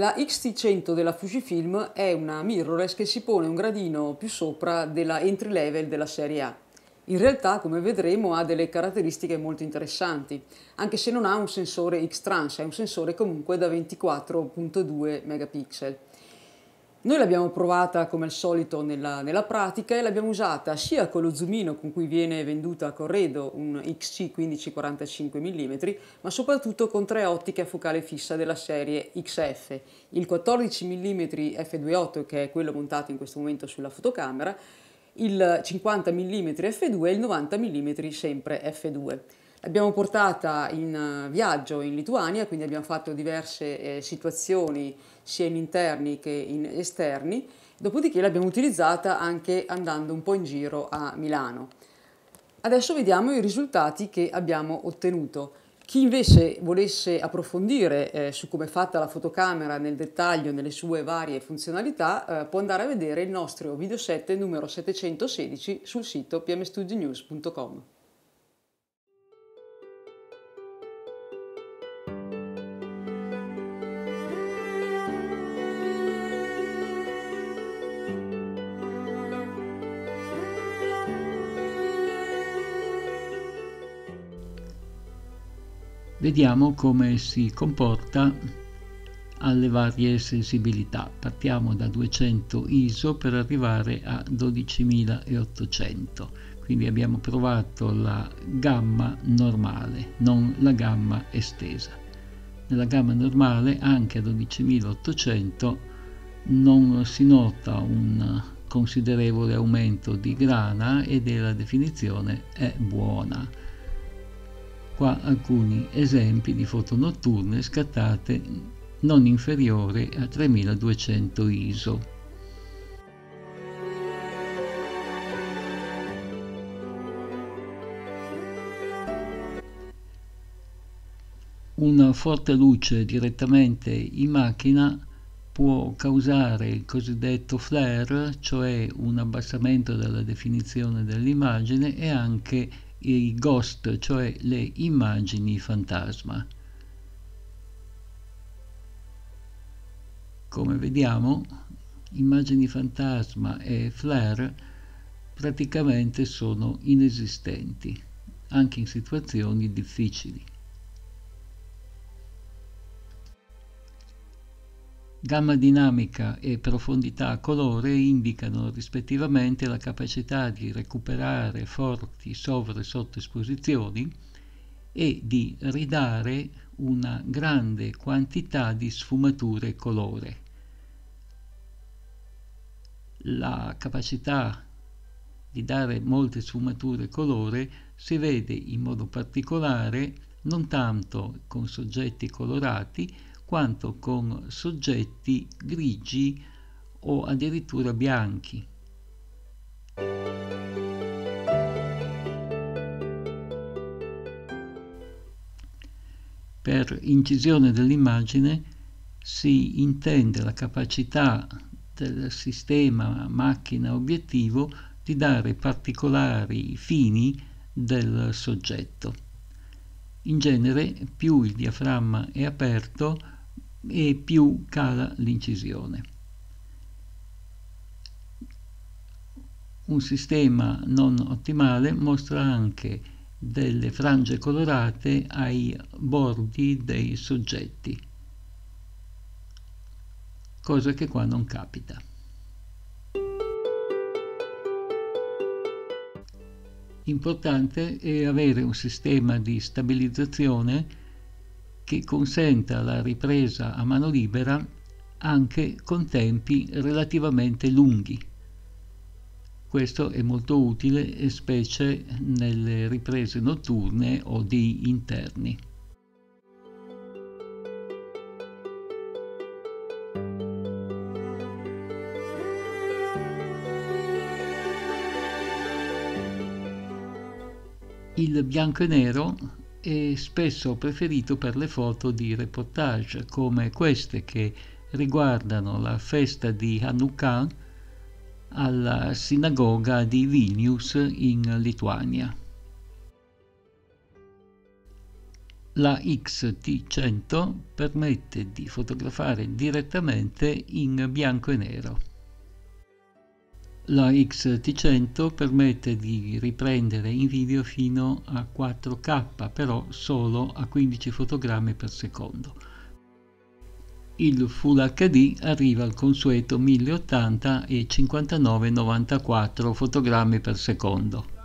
La X-T100 della Fujifilm è una mirrorless che si pone un gradino più sopra della entry level della serie A. In realtà, come vedremo, ha delle caratteristiche molto interessanti, anche se non ha un sensore X-Trans, è un sensore comunque da 24.2 megapixel. Noi l'abbiamo provata come al solito nella pratica e l'abbiamo usata sia con lo zoomino con cui viene venduta a corredo, un XC 15-45mm, ma soprattutto con tre ottiche a focale fissa della serie XF, il 14mm f2.8 che è quello montato in questo momento sulla fotocamera, il 50mm f2 e il 90mm sempre f2. L'abbiamo portata in viaggio in Lituania, quindi abbiamo fatto diverse situazioni sia in interni che in esterni, dopodiché l'abbiamo utilizzata anche andando un po' in giro a Milano. Adesso vediamo i risultati che abbiamo ottenuto. Chi invece volesse approfondire su come è fatta la fotocamera nel dettaglio, nelle sue varie funzionalità, può andare a vedere il nostro video set numero 716 sul sito pmstudionews.com. Vediamo come si comporta alle varie sensibilità. Partiamo da 200 ISO per arrivare a 12.800. Quindi abbiamo provato la gamma normale, non la gamma estesa. Nella gamma normale, anche a 12.800, non si nota un considerevole aumento di grana e della definizione è buona. Qua alcuni esempi di foto notturne scattate non inferiore a 3200 ISO. Una forte luce direttamente in macchina può causare il cosiddetto flare, cioè un abbassamento della definizione dell'immagine e anche i ghost, cioè le immagini fantasma. Come vediamo, immagini fantasma e flare praticamente sono inesistenti, anche in situazioni difficili. Gamma dinamica e profondità colore indicano rispettivamente la capacità di recuperare forti sovra e sottoesposizioni e di ridare una grande quantità di sfumature colore. La capacità di dare molte sfumature colore si vede in modo particolare non tanto con soggetti colorati, quanto con soggetti grigi o addirittura bianchi. Per incisione dell'immagine si intende la capacità del sistema macchina obiettivo di dare particolari fini del soggetto. In genere, più il diaframma è aperto, e più cala l'incisione. Un sistema non ottimale mostra anche delle frange colorate ai bordi dei soggetti, cosa che qua non capita. Importante è avere un sistema di stabilizzazione che consenta la ripresa a mano libera anche con tempi relativamente lunghi. Questo è molto utile, specie nelle riprese notturne o di interni. Il bianco e nero è spesso preferito per le foto di reportage come queste che riguardano la festa di Hanukkah alla sinagoga di Vilnius in Lituania. La X-T100 permette di fotografare direttamente in bianco e nero. La X-T100 permette di riprendere in video fino a 4K, però solo a 15 fotogrammi per secondo. Il Full HD arriva al consueto 1080 e 5994 fotogrammi per secondo.